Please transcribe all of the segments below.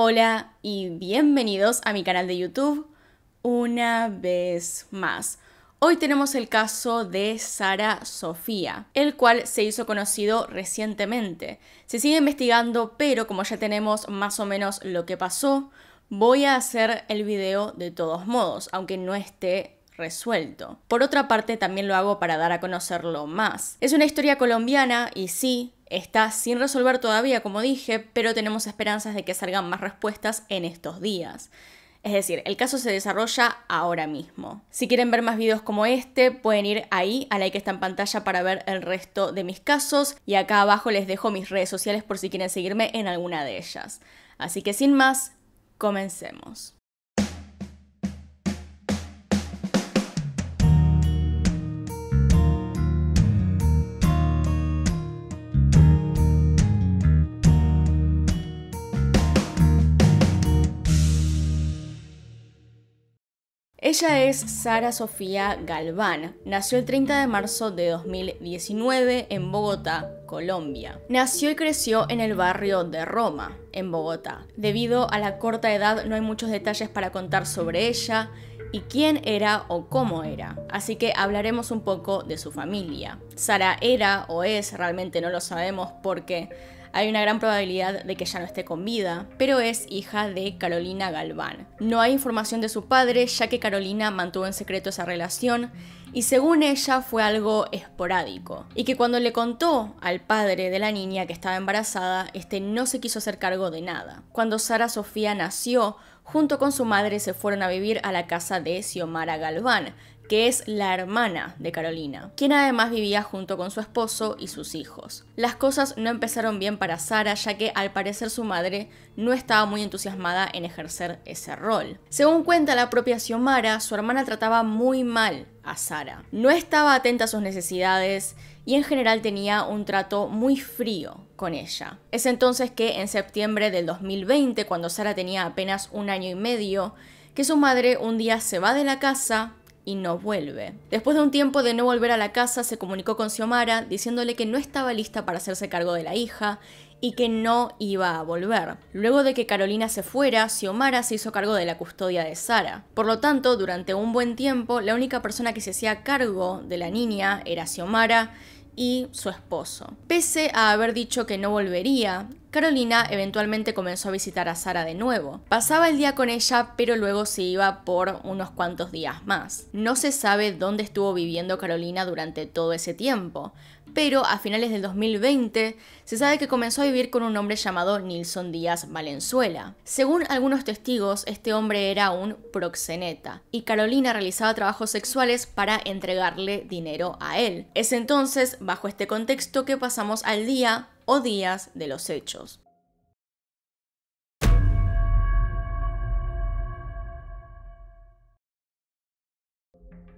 Hola y bienvenidos a mi canal de YouTube una vez más. Hoy tenemos el caso de Sara Sofía, el cual se hizo conocido recientemente. Se sigue investigando, pero como ya tenemos más o menos lo que pasó, voy a hacer el video de todos modos, aunque no esté resuelto. Por otra parte, también lo hago para dar a conocerlo más. Es una historia colombiana y sí, está sin resolver todavía, como dije, pero tenemos esperanzas de que salgan más respuestas en estos días. Es decir, el caso se desarrolla ahora mismo. Si quieren ver más videos como este, pueden ir ahí a la que está en pantalla para ver el resto de mis casos, y acá abajo les dejo mis redes sociales por si quieren seguirme en alguna de ellas. Así que sin más, comencemos. Ella es Sara Sofía Galván, nació el 30 de marzo de 2019 en Bogotá, Colombia. Nació y creció en el barrio de Roma, en Bogotá. Debido a la corta edad no hay muchos detalles para contar sobre ella y quién era o cómo era, así que hablaremos un poco de su familia. Sara era o es, realmente no lo sabemos porque hay una gran probabilidad de que ya no esté con vida, pero es hija de Carolina Galván. No hay información de su padre, ya que Carolina mantuvo en secreto esa relación y según ella fue algo esporádico, y que cuando le contó al padre de la niña que estaba embarazada, este no se quiso hacer cargo de nada. Cuando Sara Sofía nació, junto con su madre se fueron a vivir a la casa de Xiomara Galván, que es la hermana de Carolina, quien además vivía junto con su esposo y sus hijos. Las cosas no empezaron bien para Sara, ya que al parecer su madre no estaba muy entusiasmada en ejercer ese rol. Según cuenta la propia Xiomara, su hermana trataba muy mal a Sara. No estaba atenta a sus necesidades y en general tenía un trato muy frío con ella. Es entonces que en septiembre del 2020, cuando Sara tenía apenas un año y medio, que su madre un día se va de la casa y no vuelve. Después de un tiempo de no volver a la casa, se comunicó con Xiomara diciéndole que no estaba lista para hacerse cargo de la hija y que no iba a volver. Luego de que Carolina se fuera, Xiomara se hizo cargo de la custodia de Sara. Por lo tanto, durante un buen tiempo, la única persona que se hacía cargo de la niña era Xiomara y su esposo. Pese a haber dicho que no volvería, Carolina eventualmente comenzó a visitar a Sara de nuevo. Pasaba el día con ella, pero luego se iba por unos cuantos días más. No se sabe dónde estuvo viviendo Carolina durante todo ese tiempo, pero a finales del 2020 se sabe que comenzó a vivir con un hombre llamado Nilson Díaz Valenzuela. Según algunos testigos, este hombre era un proxeneta y Carolina realizaba trabajos sexuales para entregarle dinero a él. Es entonces, bajo este contexto, que pasamos al día o días de los hechos.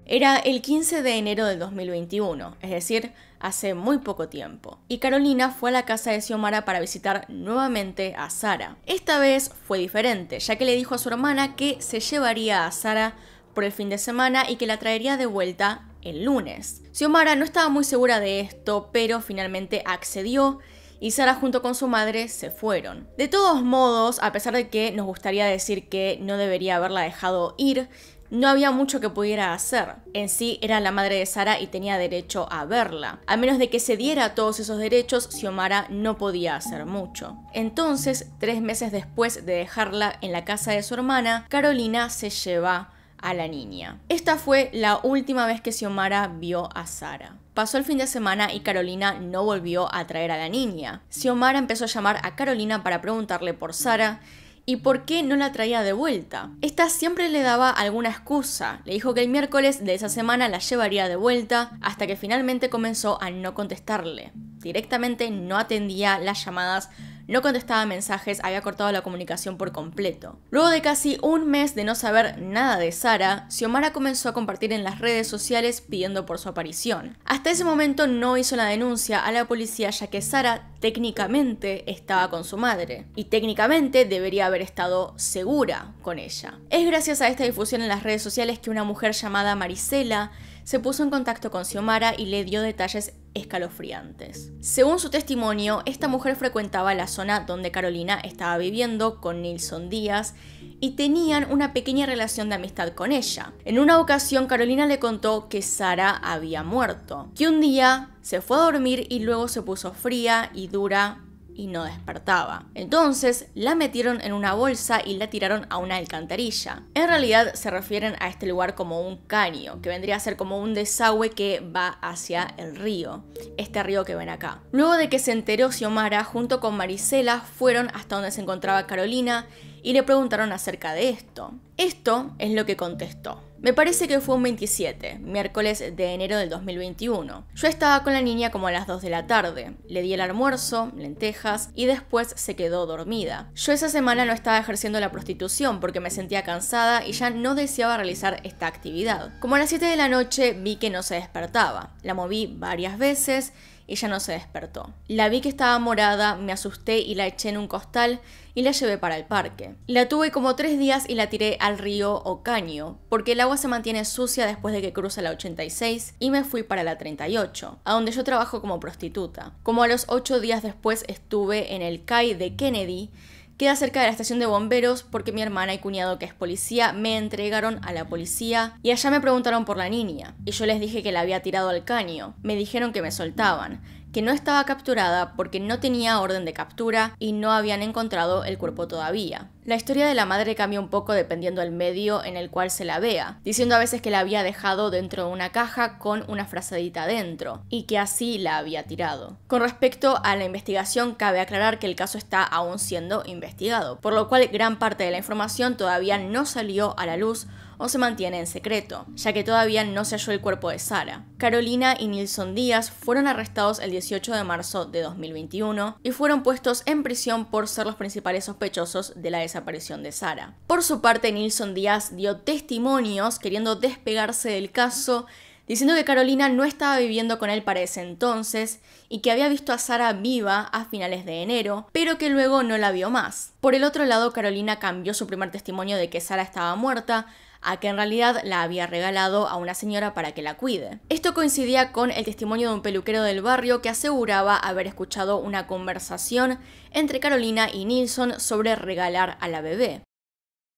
Era el 15 de enero del 2021, es decir, hace muy poco tiempo, y Carolina fue a la casa de Xiomara para visitar nuevamente a Sara. Esta vez fue diferente, ya que le dijo a su hermana que se llevaría a Sara por el fin de semana y que la traería de vuelta el lunes. Xiomara no estaba muy segura de esto, pero finalmente accedió y Sara junto con su madre se fueron. De todos modos, a pesar de que nos gustaría decir que no debería haberla dejado ir, no había mucho que pudiera hacer. En sí, era la madre de Sara y tenía derecho a verla. A menos de que se diera todos esos derechos, Xiomara no podía hacer mucho. Entonces, 3 meses después de dejarla en la casa de su hermana, Carolina se lleva a la niña. Esta fue la última vez que Xiomara vio a Sara. Pasó el fin de semana y Carolina no volvió a traer a la niña. Xiomara empezó a llamar a Carolina para preguntarle por Sara y por qué no la traía de vuelta. Esta siempre le daba alguna excusa. Le dijo que el miércoles de esa semana la llevaría de vuelta, hasta que finalmente comenzó a no contestarle. Directamente no atendía las llamadas, no contestaba mensajes, había cortado la comunicación por completo. Luego de casi un mes de no saber nada de Sara, Xiomara comenzó a compartir en las redes sociales pidiendo por su aparición. Hasta ese momento no hizo la denuncia a la policía, ya que Sara técnicamente estaba con su madre y técnicamente debería haber estado segura con ella. Es gracias a esta difusión en las redes sociales que una mujer llamada Marisela se puso en contacto con Xiomara y le dio detalles escalofriantes. Según su testimonio, esta mujer frecuentaba la zona donde Carolina estaba viviendo con Nilson Díaz y tenían una pequeña relación de amistad con ella. En una ocasión, Carolina le contó que Sara había muerto, que un día se fue a dormir y luego se puso fría y dura y no despertaba. Entonces la metieron en una bolsa y la tiraron a una alcantarilla. En realidad se refieren a este lugar como un caño, que vendría a ser como un desagüe que va hacia el río, este río que ven acá. Luego de que se enteró Xiomara, junto con Marisela fueron hasta donde se encontraba Carolina y le preguntaron acerca de esto. Esto es lo que contestó. Me parece que fue un 27, miércoles de enero del 2021. Yo estaba con la niña como a las 2 de la tarde. Le di el almuerzo, lentejas, y después se quedó dormida. Yo esa semana no estaba ejerciendo la prostitución porque me sentía cansada y ya no deseaba realizar esta actividad. Como a las 7 de la noche vi que no se despertaba. La moví varias veces. Ella no se despertó. La vi que estaba morada, me asusté y la eché en un costal y la llevé para el parque. La tuve como 3 días y la tiré al río Ocaño, porque el agua se mantiene sucia después de que cruza la 86, y me fui para la 38, a donde yo trabajo como prostituta. Como a los 8 días después estuve en el CAI de Kennedy, queda cerca de la estación de bomberos, porque mi hermana y cuñado, que es policía, me entregaron a la policía y allá me preguntaron por la niña y yo les dije que la había tirado al caño. Me dijeron que me soltaban, que no estaba capturada porque no tenía orden de captura y no habían encontrado el cuerpo todavía. La historia de la madre cambia un poco dependiendo del medio en el cual se la vea, diciendo a veces que la había dejado dentro de una caja con una frazadita dentro y que así la había tirado. Con respecto a la investigación, cabe aclarar que el caso está aún siendo investigado, por lo cual gran parte de la información todavía no salió a la luz o se mantiene en secreto, ya que todavía no se halló el cuerpo de Sara. Carolina y Nilson Díaz fueron arrestados el 18 de marzo de 2021 y fueron puestos en prisión por ser los principales sospechosos de la desaparición de Sara. Por su parte, Nilson Díaz dio testimonios queriendo despegarse del caso, diciendo que Carolina no estaba viviendo con él para ese entonces y que había visto a Sara viva a finales de enero, pero que luego no la vio más. Por el otro lado, Carolina cambió su primer testimonio de que Sara estaba muerta a que en realidad la había regalado a una señora para que la cuide. Esto coincidía con el testimonio de un peluquero del barrio que aseguraba haber escuchado una conversación entre Carolina y Nilson sobre regalar a la bebé.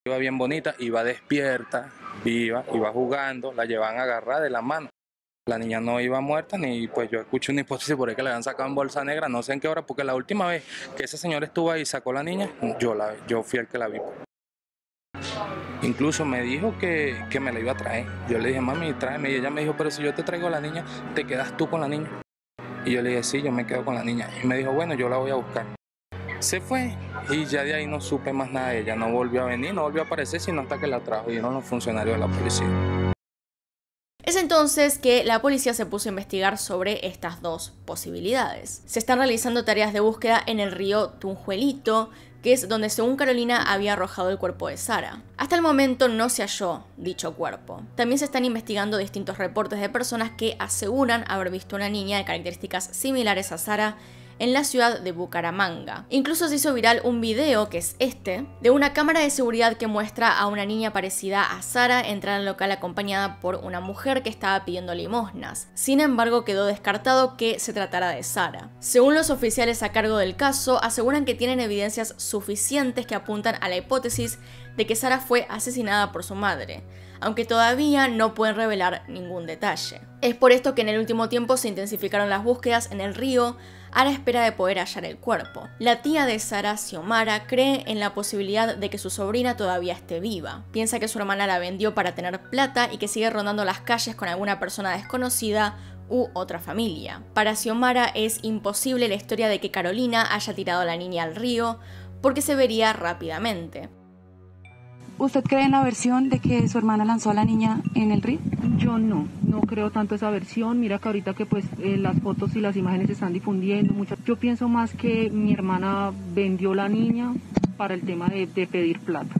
Iba bien bonita, iba despierta, iba jugando, la llevaban agarrada de la mano. La niña no iba muerta, ni pues yo escuché una hipótesis por ahí que la habían sacado en bolsa negra, no sé en qué hora, porque la última vez que esa señora estuvo ahí y sacó la niña, yo fui el que la vi. Incluso me dijo que me la iba a traer. Yo le dije, mami, tráeme. Y ella me dijo, pero si yo te traigo a la niña, ¿te quedas tú con la niña? Y yo le dije, sí, yo me quedo con la niña. Y me dijo, bueno, yo la voy a buscar. Se fue y ya de ahí no supe más nada de ella. No volvió a venir, no volvió a aparecer, sino hasta que la trajeron los funcionarios de la policía. Es entonces que la policía se puso a investigar sobre estas dos posibilidades. Se están realizando tareas de búsqueda en el río Tunjuelito, que es donde según Carolina había arrojado el cuerpo de Sara. Hasta el momento no se halló dicho cuerpo. También se están investigando distintos reportes de personas que aseguran haber visto una niña de características similares a Sara en la ciudad de Bucaramanga. Incluso se hizo viral un video, que es este, de una cámara de seguridad que muestra a una niña parecida a Sara entrar al local acompañada por una mujer que estaba pidiendo limosnas. Sin embargo, quedó descartado que se tratara de Sara. Según los oficiales a cargo del caso, aseguran que tienen evidencias suficientes que apuntan a la hipótesis de que Sara fue asesinada por su madre, aunque todavía no pueden revelar ningún detalle. Es por esto que en el último tiempo se intensificaron las búsquedas en el río a la espera de poder hallar el cuerpo. La tía de Sara, Xiomara, cree en la posibilidad de que su sobrina todavía esté viva. Piensa que su hermana la vendió para tener plata y que sigue rondando las calles con alguna persona desconocida u otra familia. Para Xiomara es imposible la historia de que Carolina haya tirado a la niña al río porque se vería rápidamente. ¿Usted cree en la versión de que su hermana lanzó a la niña en el río? Yo no creo tanto esa versión. Mira que ahorita que pues las fotos y las imágenes se están difundiendo mucho. Yo pienso más que mi hermana vendió la niña para el tema de pedir plata.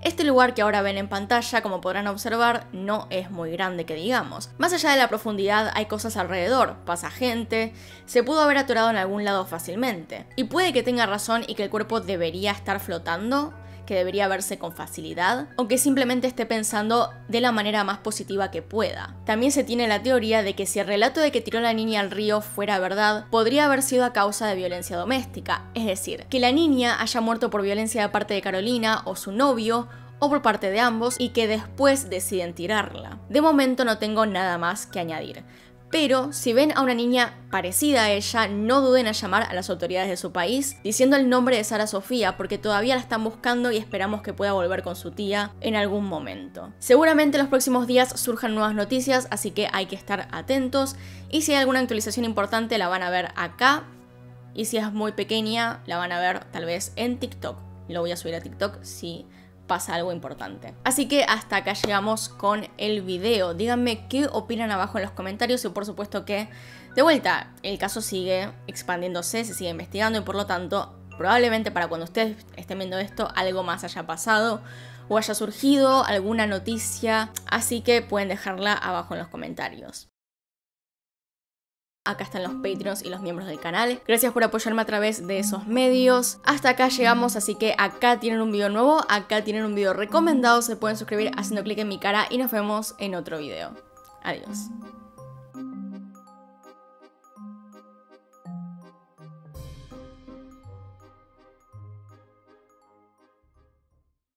Este lugar que ahora ven en pantalla, como podrán observar, no es muy grande que digamos. Más allá de la profundidad hay cosas alrededor, pasa gente, se pudo haber atorado en algún lado fácilmente. Y puede que tenga razón y que el cuerpo debería estar flotando, que debería verse con facilidad, o que simplemente esté pensando de la manera más positiva que pueda. También se tiene la teoría de que si el relato de que tiró la niña al río fuera verdad, podría haber sido a causa de violencia doméstica, es decir, que la niña haya muerto por violencia de parte de Carolina o su novio, o por parte de ambos, y que después deciden tirarla. De momento no tengo nada más que añadir. Pero si ven a una niña parecida a ella, no duden en llamar a las autoridades de su país diciendo el nombre de Sara Sofía, porque todavía la están buscando y esperamos que pueda volver con su tía en algún momento. Seguramente en los próximos días surjan nuevas noticias, así que hay que estar atentos, y si hay alguna actualización importante la van a ver acá, y si es muy pequeña la van a ver tal vez en TikTok. Lo voy a subir a TikTok si pasa algo importante. Así que hasta acá llegamos con el video. Díganme qué opinan abajo en los comentarios, y por supuesto que, de vuelta, el caso sigue expandiéndose, se sigue investigando, y por lo tanto probablemente para cuando ustedes estén viendo esto algo más haya pasado o haya surgido alguna noticia, así que pueden dejarla abajo en los comentarios. Acá están los Patreons y los miembros del canal. Gracias por apoyarme a través de esos medios. Hasta acá llegamos, así que acá tienen un video nuevo, acá tienen un video recomendado. Se pueden suscribir haciendo clic en mi cara y nos vemos en otro video. Adiós.